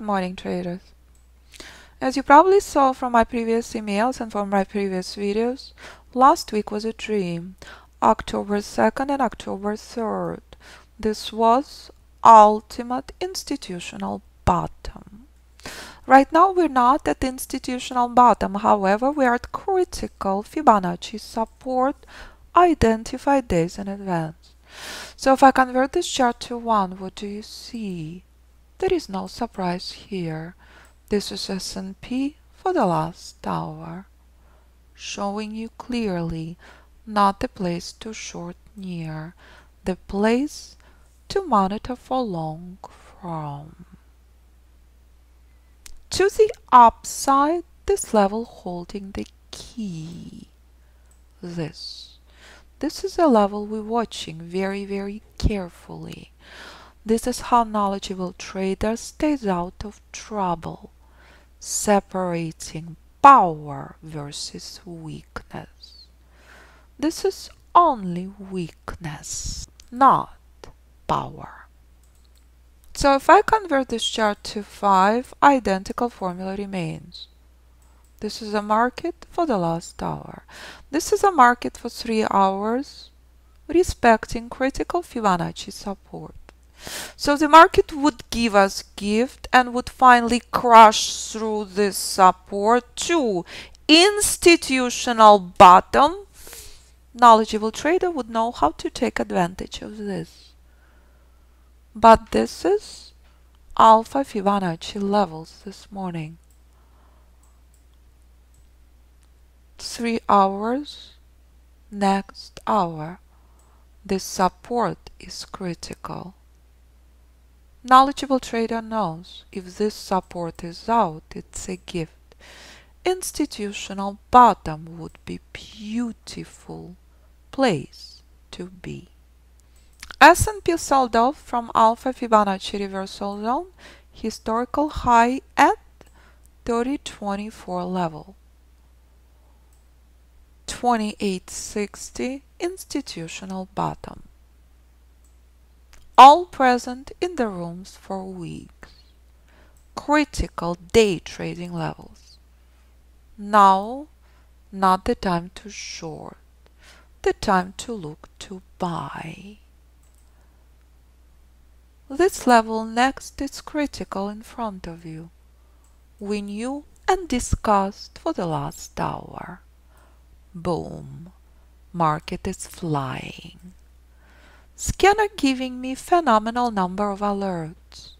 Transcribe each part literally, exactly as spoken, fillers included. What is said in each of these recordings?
Good morning, traders. As you probably saw from my previous emails and from my previous videos, last week was a dream. October second and October third. This was ultimate institutional bottom. Right now we're not at institutional bottom, however we are at critical Fibonacci support identified days in advance. So if I convert this chart to one, what do you see? There is no surprise here. This is S and P for the last hour, showing you clearly not the place to short near, the place to monitor for long from. To the upside, this level holding the key. This. This is a level we're watching very, very carefully. This is how knowledgeable trader stays out of trouble, separating power versus weakness. This is only weakness, not power. So if I convert this chart to five, identical formula remains. This is a market for the last hour. This is a market for three hours, respecting critical Fibonacci support. So the market would give us gift and would finally crash through this support to institutional bottom. Knowledgeable trader would know how to take advantage of this. But this is Alpha Fibonacci levels this morning. Three hours, next hour. This support is critical. Knowledgeable trader knows if this support is out, it's a gift. Institutional bottom would be beautiful place to be. S and P sold off from Alpha Fibonacci reversal zone, historical high at thirty twenty-four level. twenty-eight sixty institutional bottom. All present in the rooms for weeks. Critical day trading levels. Now, not the time to short, the time to look to buy. This level next is critical in front of you. We knew and discussed for the last hour. Boom, market is flying. Scanner giving me phenomenal number of alerts.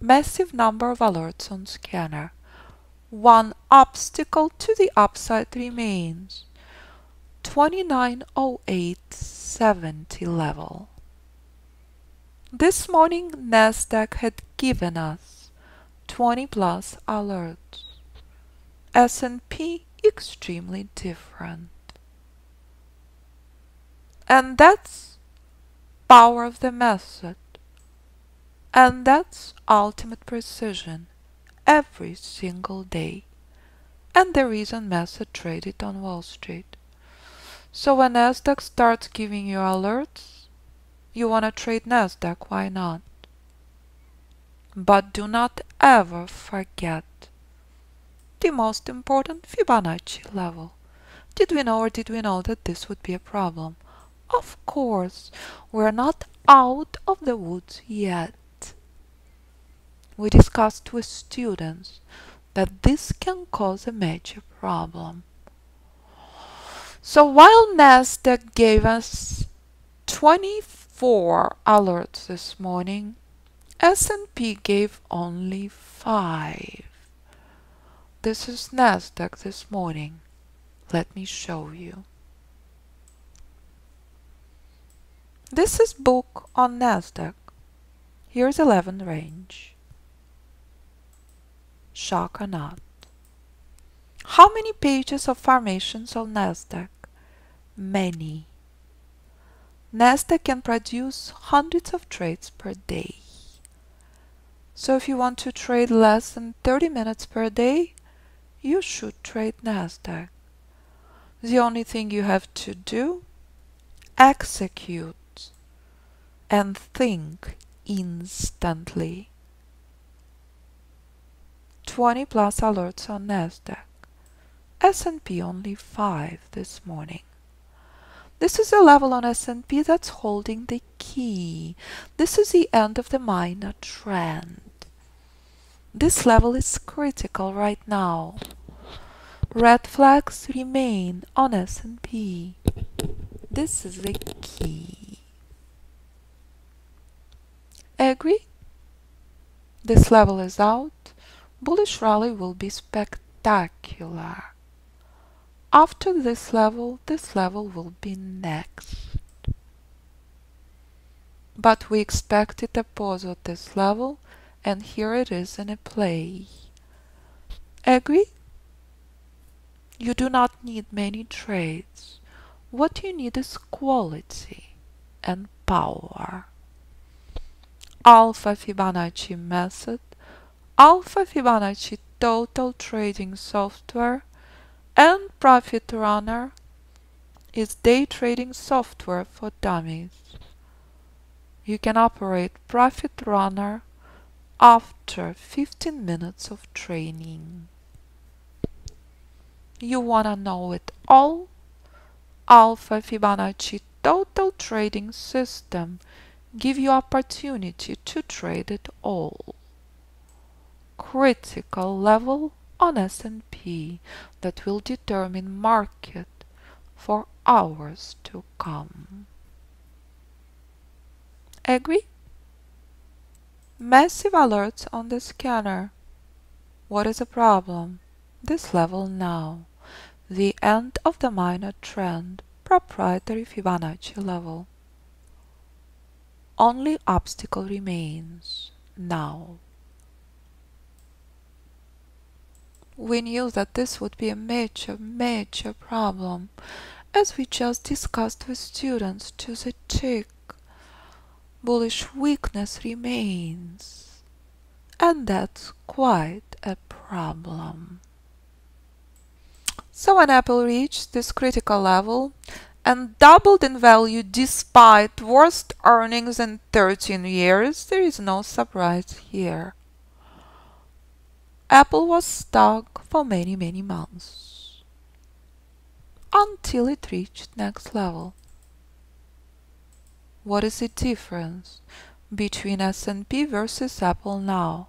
Massive number of alerts on scanner. One obstacle to the upside remains. twenty-nine oh eight seventy level. This morning Nasdaq had given us twenty plus alerts. S and P extremely different. And that's power of the method, and that's ultimate precision every single day, and the reason method traded on Wall Street. So when Nasdaq starts giving you alerts, you want to trade Nasdaq, why not? But do not ever forget the most important Fibonacci level. Did we know or did we know that this would be a problem? Of course, we're not out of the woods yet. We discussed with students that this can cause a major problem. So while Nasdaq gave us twenty-four alerts this morning, S and P gave only five. This is Nasdaq this morning. Let me show you. This is book on Nasdaq. Here's eleven range. Shock or not. How many pages of formations on Nasdaq? Many. Nasdaq can produce hundreds of trades per day. So if you want to trade less than thirty minutes per day, you should trade Nasdaq. The only thing you have to do, execute. And think instantly. twenty plus alerts on Nasdaq. S and P only five this morning. This is a level on S and P that's holding the key. This is the end of the minor trend. This level is critical right now. Red flags remain on S and P. This is the key. Agree? This level is out. Bullish rally will be spectacular. After this level, this level will be next. But we expected a pause at this level, and here it is in a play. Agree? You do not need many trades. What you need is quality and power. Alpha Fibonacci method, Alpha Fibonacci total trading software, and Profit Runner is day trading software for dummies. You can operate Profit Runner after fifteen minutes of training. You want to know it all? Alpha Fibonacci Total Trading System gives you opportunity to trade it all. Critical level on S and P that will determine market for hours to come. Agree? Massive alerts on the scanner. What is the problem? This level now. The end of the minor trend, proprietary Fibonacci level. Only obstacle remains now. We knew that this would be a major, major problem, as we just discussed with students to the tick. Bullish weakness remains, and that's quite a problem. So when Apple reached this critical level and doubled in value despite worst earnings in thirteen years, there is no surprise here. Apple was stuck for many, many months until it reached next level. What is the difference between S and P versus Apple now?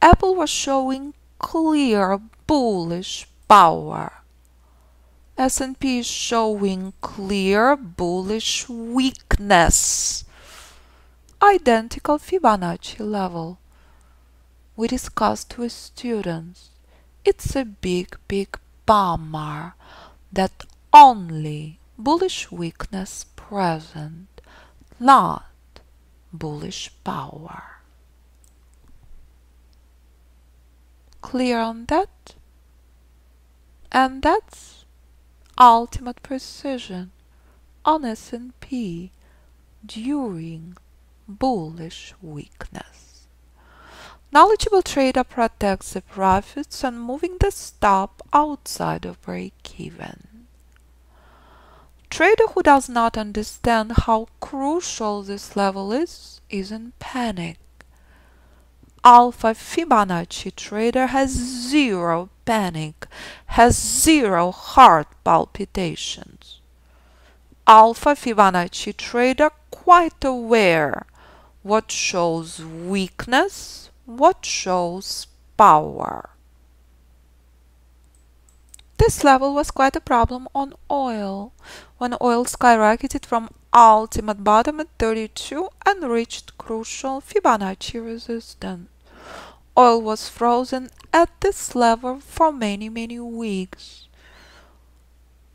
Apple was showing clear bullish power. S and P is showing clear bullish weakness. Identical Fibonacci level. We discussed with students. It's a big, big bummer that only bullish weakness present, not bullish power. Clear on that? And that's ultimate precision on S and P during bullish weakness. Knowledgeable trader protects the profits and moving the stop outside of break-even. Trader who does not understand how crucial this level is, is in panic. Alpha Fibonacci trader has zero panic, has zero heart palpitations. Alpha Fibonacci trader quite aware what shows weakness, what shows power. This level was quite a problem on oil, when oil skyrocketed from ultimate bottom at thirty-two and reached crucial Fibonacci resistance. Oil was frozen at this level for many, many weeks.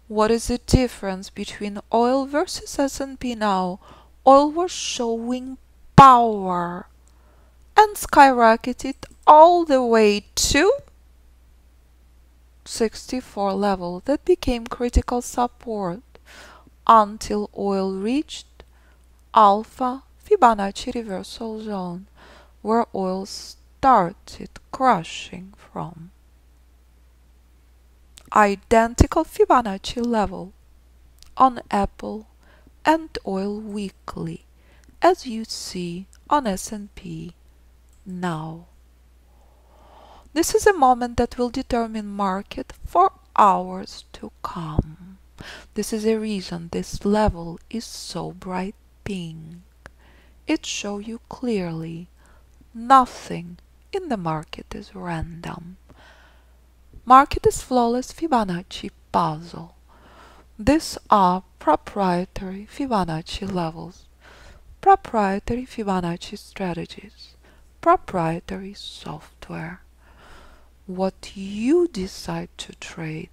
What is the difference between oil versus S and P now? Oil was showing power and skyrocketed all the way to sixty-four level that became critical support until oil reached Alpha Fibonacci reversal zone where oil started crashing from. Identical Fibonacci level on Apple and oil weekly as you see on S and P now. This is a moment that will determine market for hours to come. This is a reason this level is so bright pink. It shows you clearly nothing in the market is random. Market is flawless Fibonacci puzzle. These are proprietary Fibonacci levels, proprietary Fibonacci strategies, proprietary software. What you decide to trade,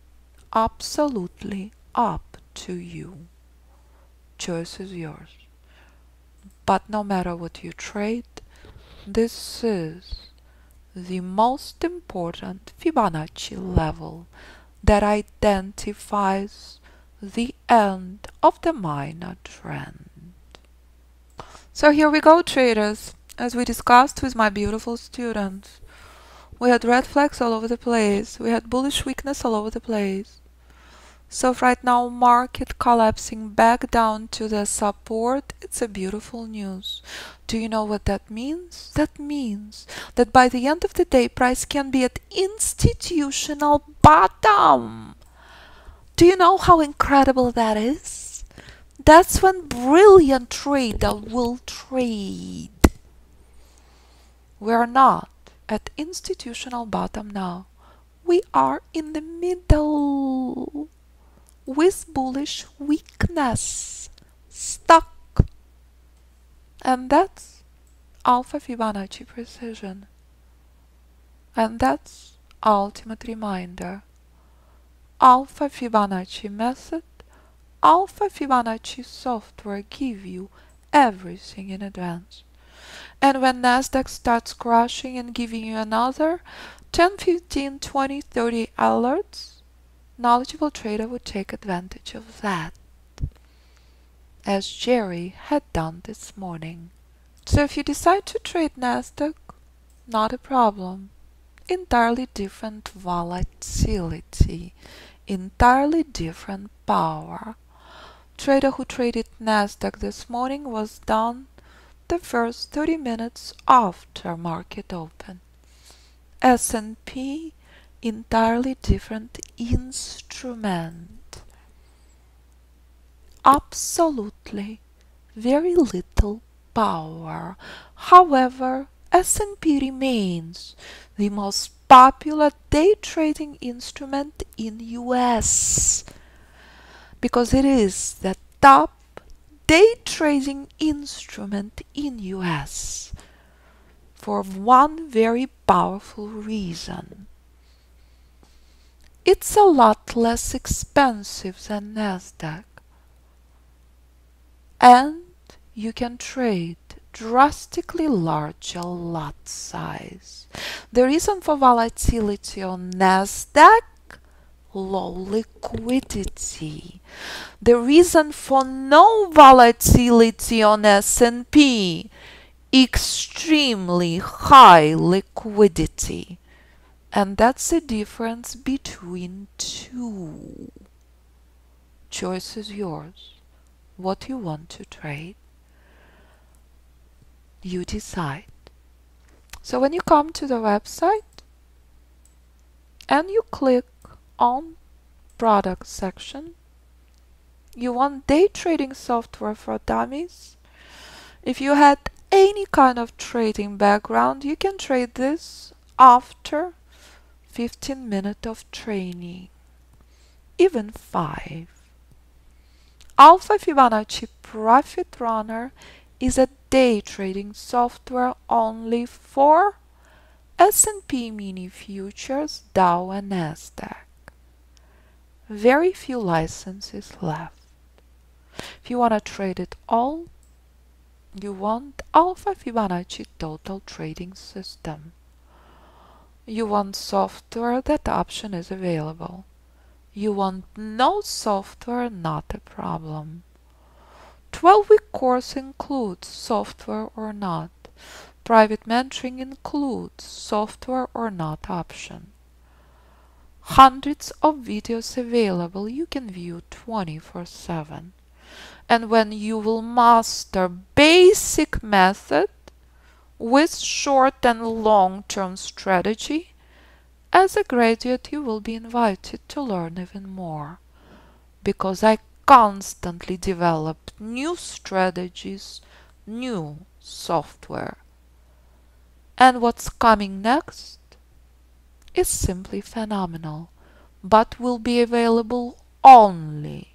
absolutely up to you. Choice is yours. But no matter what you trade, this is the most important Fibonacci level that identifies the end of the minor trend. So here we go, traders. As we discussed with my beautiful students, we had red flags all over the place, we had bullish weakness all over the place. So right now market collapsing back down to the support, it's a beautiful news. Do you know what that means? That means that by the end of the day price can be at institutional bottom. Do you know how incredible that is? That's when brilliant trader will trade. We are not at institutional bottom now. We are in the middle, with bullish weakness, stuck. And that's Alpha Fibonacci precision. And that's ultimate reminder. Alpha Fibonacci method, Alpha Fibonacci software give you everything in advance. And when Nasdaq starts crashing and giving you another ten, fifteen, twenty, thirty alerts, knowledgeable trader would take advantage of that, as Jerry had done this morning. So if you decide to trade Nasdaq, not a problem. Entirely different volatility, entirely different power. Trader who traded Nasdaq this morning was done the first thirty minutes after market open. S and P, entirely different instrument. Absolutely very little power. However, S and P remains the most popular day trading instrument in U S because it is the top day trading instrument in U S for one very powerful reason. It's a lot less expensive than Nasdaq, and you can trade drastically larger lot size. The reason for volatility on Nasdaq? Low liquidity. The reason for no volatility on S and P? Extremely high liquidity. And that's the difference between two. Choice is yours. What you want to trade, you decide. So when you come to the website and you click on product section, you want day trading software for dummies. If you had any kind of trading background, you can trade this after fifteen minutes of training, even five. Alpha Fibonacci Profit Runner is a day trading software only for S and P mini futures, Dow and Nasdaq. Very few licenses left. If you want to trade it all, you want Alpha Fibonacci Total Trading System. You want software, that option is available. You want no software, not a problem. twelve week course includes software or not. Private mentoring includes software or not option. Hundreds of videos available, you can view twenty-four seven. And when you will master basic method, with short and long-term strategy, As a graduate, you will be invited to learn even more, because I constantly develop new strategies, new software. And what's coming next is simply phenomenal, but will be available only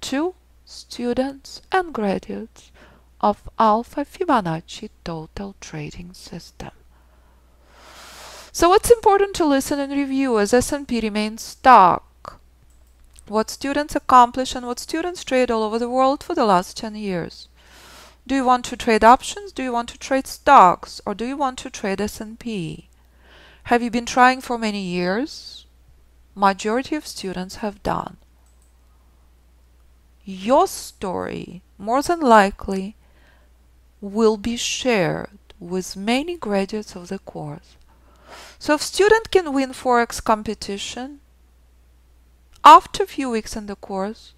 to students and graduates of Alpha Fibonacci Total Trading System. So it's important to listen and review as S and P remains stuck. What students accomplish and what students trade all over the world for the last ten years. Do you want to trade options? Do you want to trade stocks? Or do you want to trade S and P? Have you been trying for many years? Majority of students have done. Your story more than likely will be shared with many graduates of the course. So if student can win Forex competition after a few weeks in the course,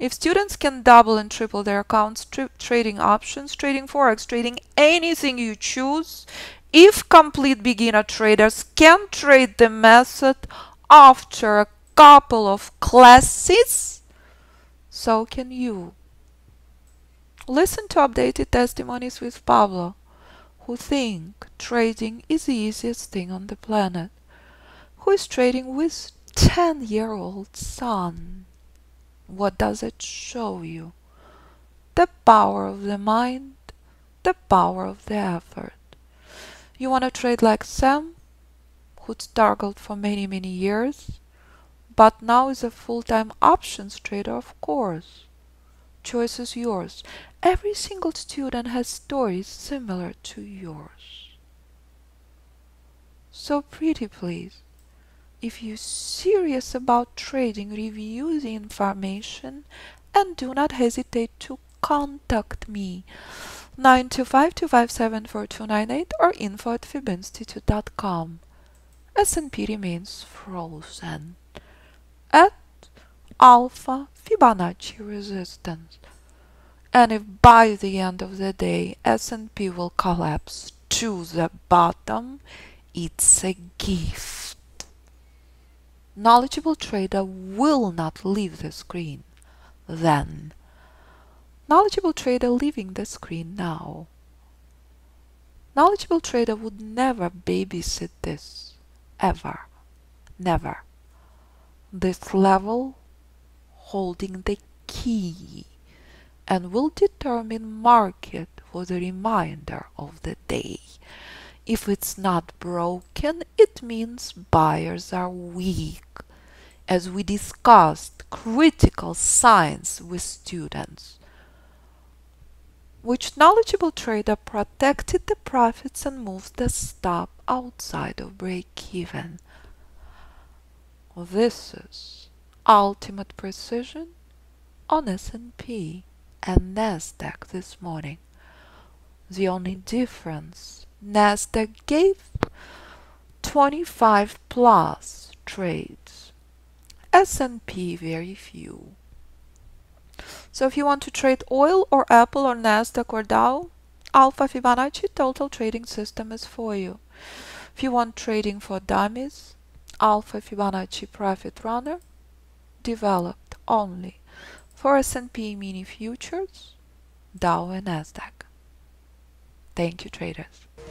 if students can double and triple their accounts tra trading options, trading Forex, trading anything you choose, if complete beginner traders can trade the method after a couple of classes, so can you. Listen to updated testimonies with Pablo, who think trading is the easiest thing on the planet, who is trading with ten-year-old son. What does it show you? The power of the mind, the power of the effort. You want to trade like Sam, who struggled for many, many years, but now is a full-time options trader, of course. Choice is yours. Every single student has stories similar to yours. So pretty please, if you're serious about trading, review the information and do not hesitate to contact me. nine two five, two five seven, four two nine eight or info at fibinstitute dot com. S and P remains frozen at Alpha Fibonacci resistance. And if by the end of the day S and P will collapse to the bottom, it's a gift. Knowledgeable trader will not leave the screen then. Knowledgeable trader leaving the screen now. Knowledgeable trader would never babysit this, ever, never. This level holding the key and will determine market for the remainder of the day. If it's not broken, it means buyers are weak. As we discussed, critical signs with students, which knowledgeable trader protected the profits and moved the stop outside of break-even. This is ultimate precision on S and P and Nasdaq this morning. The only difference, Nasdaq gave twenty-five plus trades, S and P very few. So if you want to trade oil or Apple or Nasdaq or Dow, Alpha Fibonacci Total Trading System is for you. If you want trading for dummies, Alpha Fibonacci Profit Runner, developed only for S and P mini futures, Dow and Nasdaq. Thank you, traders.